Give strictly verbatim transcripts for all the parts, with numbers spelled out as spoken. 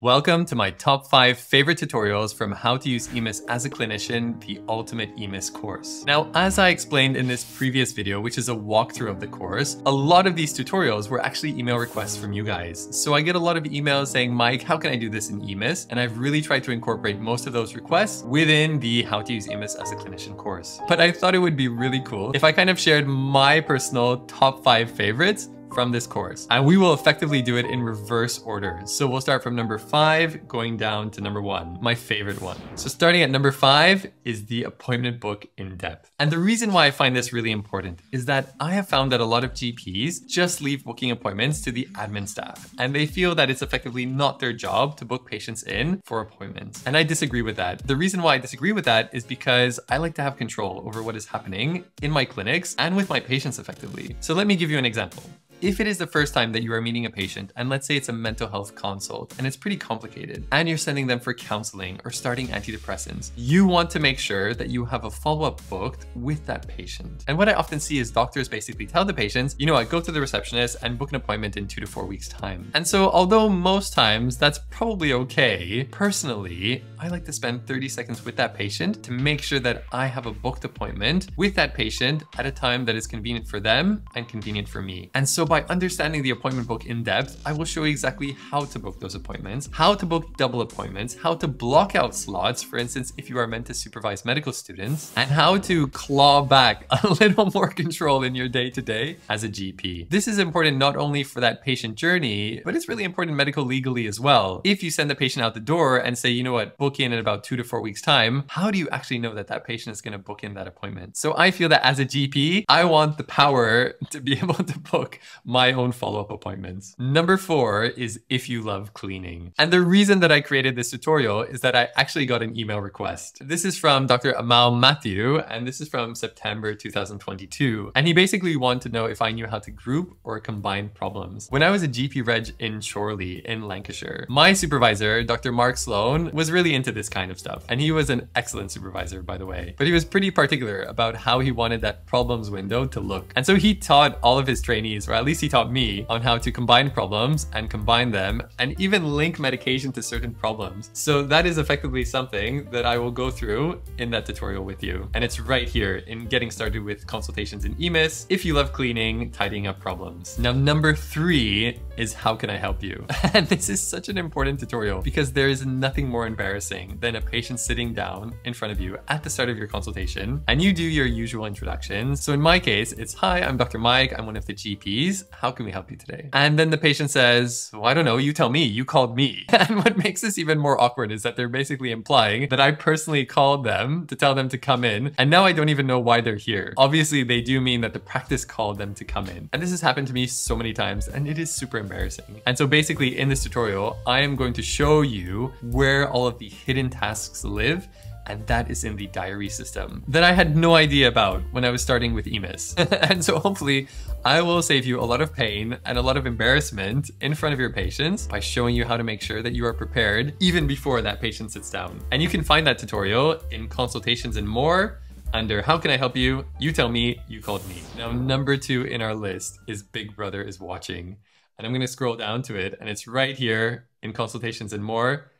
Welcome to my top five favorite tutorials from How to Use E M I S as a Clinician, the Ultimate E M I S course. Now, as I explained in this previous video, which is a walkthrough of the course, a lot of these tutorials were actually email requests from you guys. So I get a lot of emails saying, Mike, how can I do this in E M I S? And I've really tried to incorporate most of those requests within the How to Use E M I S as a Clinician course. But I thought it would be really cool if I kind of shared my personal top five favorites from this course, and we will effectively do it in reverse order. So we'll start from number five going down to number one, my favorite one. So starting at number five is the appointment book in depth. And the reason why I find this really important is that I have found that a lot of G Ps just leave booking appointments to the admin staff, and they feel that it's effectively not their job to book patients in for appointments. And I disagree with that. The reason why I disagree with that is because I like to have control over what is happening in my clinics and with my patients effectively. So let me give you an example. If it is the first time that you are meeting a patient, and let's say it's a mental health consult and it's pretty complicated, and you're sending them for counseling or starting antidepressants, you want to make sure that you have a follow-up booked with that patient. And what I often see is doctors basically tell the patients, you know what, go to the receptionist and book an appointment in two to four weeks time. And so although most times that's probably okay, personally, I like to spend thirty seconds with that patient to make sure that I have a booked appointment with that patient at a time that is convenient for them and convenient for me. And so by understanding the appointment book in depth, I will show you exactly how to book those appointments, how to book double appointments, how to block out slots, for instance, if you are meant to supervise medical students, and how to claw back a little more control in your day-to-day as a G P. This is important not only for that patient journey, but it's really important medical legally as well. If you send the patient out the door and say, you know what, book in in about two to four weeks time, how do you actually know that that patient is going to book in that appointment? So I feel that as a G P, I want the power to be able to book my own follow-up appointments. Number four is if you love cleaning. And the reason that I created this tutorial is that I actually got an email request. This is from Doctor Amal Matthew, and this is from September two thousand twenty-two. And he basically wanted to know if I knew how to group or combine problems. When I was a G P reg in Chorley in Lancashire, my supervisor, Doctor Mark Sloan, was really into this kind of stuff. And he was an excellent supervisor, by the way. But he was pretty particular about how he wanted that problems window to look. And so he taught all of his trainees, or at least At least he taught me, on how to combine problems and combine them and even link medication to certain problems. So that is effectively something that I will go through in that tutorial with you. And it's right here in Getting Started with Consultations in E M I S, if you love cleaning, tidying up problems. Now, number three is how can I help you? And this is such an important tutorial because there is nothing more embarrassing than a patient sitting down in front of you at the start of your consultation and you do your usual introduction. So in my case, it's, hi, I'm Doctor Mike, I'm one of the G Ps. How can we help you today? And then the patient says, well, I don't know, you tell me, you called me. And what makes this even more awkward is that they're basically implying that I personally called them to tell them to come in. And now I don't even know why they're here. Obviously, they do mean that the practice called them to come in. And this has happened to me so many times and it is super embarrassing. And so basically in this tutorial, I am going to show you where all of the hidden tasks live, and that is in the diary system that I had no idea about when I was starting with E M I S. And so hopefully I will save you a lot of pain and a lot of embarrassment in front of your patients by showing you how to make sure that you are prepared even before that patient sits down. And you can find that tutorial in Consultations and More under How Can I Help You? You Tell Me, You Called Me. Now, number two in our list is Big Brother is Watching. And I'm gonna scroll down to it and it's right here in Consultations and More,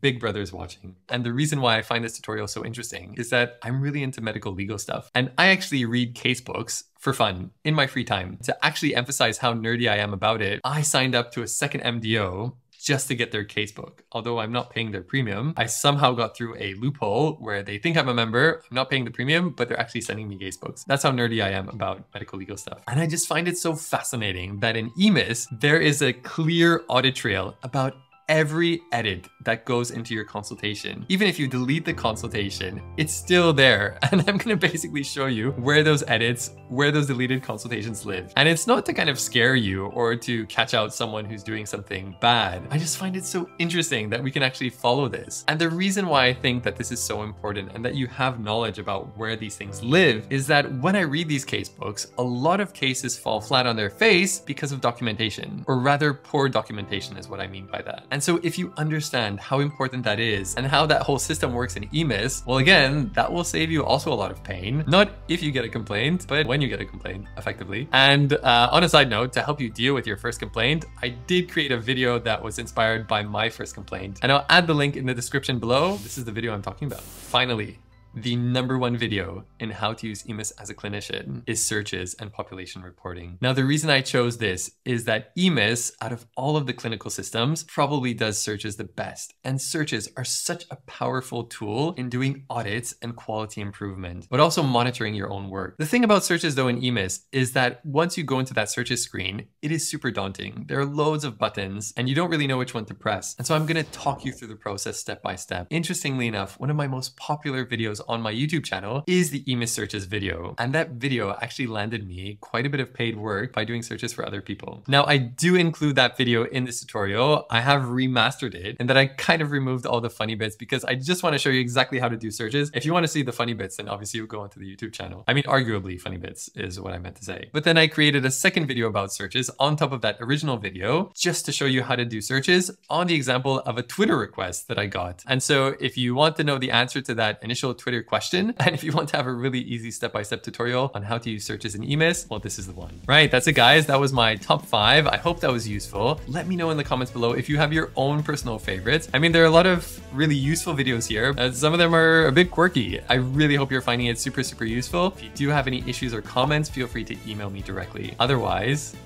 Big Brother is Watching. And the reason why I find this tutorial so interesting is that I'm really into medical legal stuff. And I actually read case books for fun in my free time. To actually emphasize how nerdy I am about it, I signed up to a second M D O just to get their casebook. Although I'm not paying their premium, I somehow got through a loophole where they think I'm a member, I'm not paying the premium, but they're actually sending me casebooks. That's how nerdy I am about medical legal stuff. And I just find it so fascinating that in E M I S, there is a clear audit trail about every edit that goes into your consultation. Even if you delete the consultation, it's still there. And I'm gonna basically show you where those edits, where those deleted consultations live. And it's not to kind of scare you or to catch out someone who's doing something bad. I just find it so interesting that we can actually follow this. And the reason why I think that this is so important and that you have knowledge about where these things live is that when I read these case books, a lot of cases fall flat on their face because of documentation, or rather poor documentation is what I mean by that. And so if you understand on how important that is and how that whole system works in E M I S, well, again, that will save you also a lot of pain. Not if you get a complaint, but when you get a complaint, effectively. And uh, on a side note, to help you deal with your first complaint, I did create a video that was inspired by my first complaint, and I'll add the link in the description below. This is the video I'm talking about. Finally, the number one video in how to use E M I S as a clinician is searches and population reporting. Now, the reason I chose this is that E M I S, out of all of the clinical systems, probably does searches the best. And searches are such a powerful tool in doing audits and quality improvement, but also monitoring your own work. The thing about searches, though, in E M I S is that once you go into that searches screen, it is super daunting. There are loads of buttons and you don't really know which one to press. And so I'm gonna talk you through the process step by step. Interestingly enough, one of my most popular videos on my YouTube channel is the E M I S searches video. And that video actually landed me quite a bit of paid work by doing searches for other people. Now, I do include that video in this tutorial. I have remastered it, and that I kind of removed all the funny bits because I just want to show you exactly how to do searches. If you want to see the funny bits, then obviously you go onto the YouTube channel. I mean, arguably funny bits is what I meant to say. But then I created a second video about searches on top of that original video, just to show you how to do searches on the example of a Twitter request that I got. And so if you want to know the answer to that initial Twitter question, and if you want to have a really easy step-by-step tutorial on how to use searches in E M I S, well, this is the one. Right, that's it, guys. That was my top five. I hope that was useful. Let me know in the comments below if you have your own personal favorites. I mean, there are a lot of really useful videos here. Uh, some of them are a bit quirky. I really hope you're finding it super, super useful. If you do have any issues or comments, feel free to email me directly. Otherwise,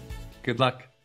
good luck.